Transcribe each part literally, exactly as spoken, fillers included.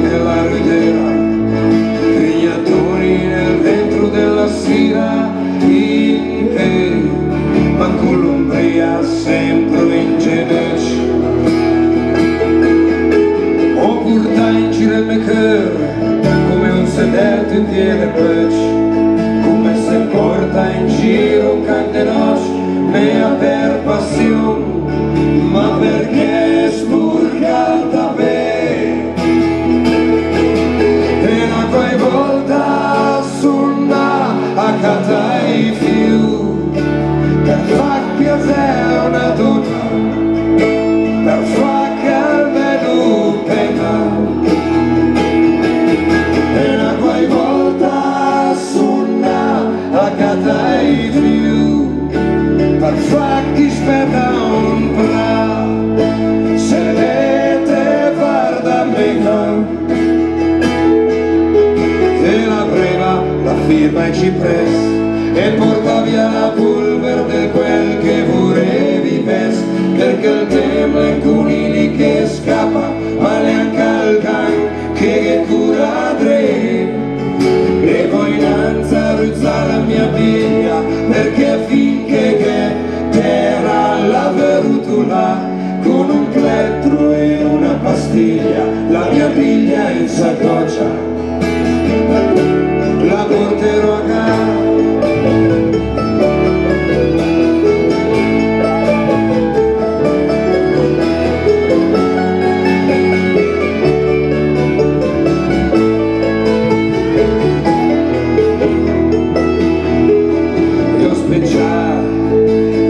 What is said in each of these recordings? nella ridera, degli attori nel ventro della sera, ieri, ma con l'ombria sempre in genesi. O curta in ciremeker, come un sedente indietro peci, come se porta in giro un candenos, mea per passion, ma perché sburgata per. Firma in cipress e porta via la polvere quel che volevi best, perché il tema è cunini che scappa ma le accalcan che cura tre le voi danza ruzza la mia piglia, perché finché che terra la verutula con un plettro e una pastiglia la mia piglia in saccoccia la porterò a casa. Gli ospeciali,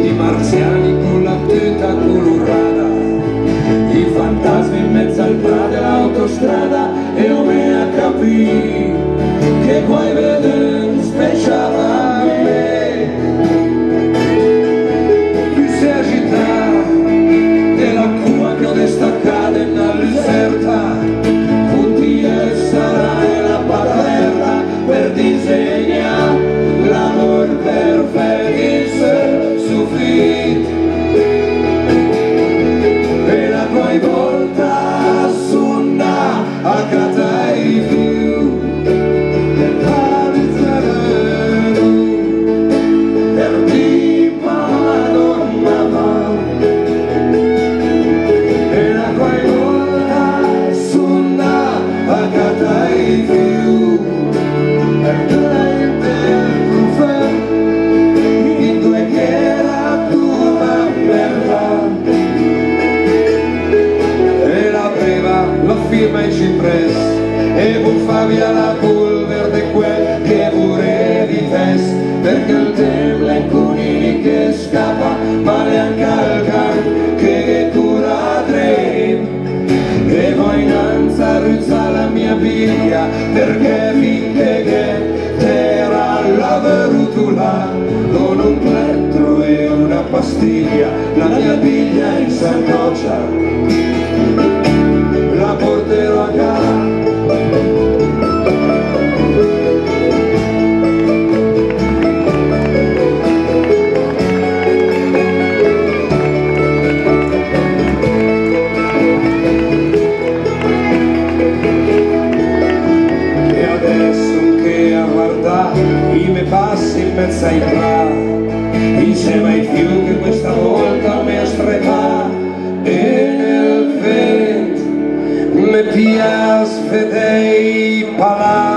i marziani con la teta colorata, i fantasmi in mezzo al prato e l'autostrada, e non me a capire che vuoi vedere speciale a me più si agita della cua che ho destaccata in una deserta punti e sarai la paterra per disegnare l'amor perfetto in ser soffit e la tua volta sunna a catai. Firma in cipress e buffa via la polvere di quel che volevi fest, perché il tempo è cunini che scappa ma le accalcan che cura tre e voi innanza ruzza la mia piglia, perché finché che terra la verutula con un plettro e una pastiglia la mia piglia in saccoccia la porterò a casa. E adesso che a guardare i miei passi in mezzo ai prati, insieme ai fiumi che questa volta mi ha stregato e nel vento me piace vedere i palazzi.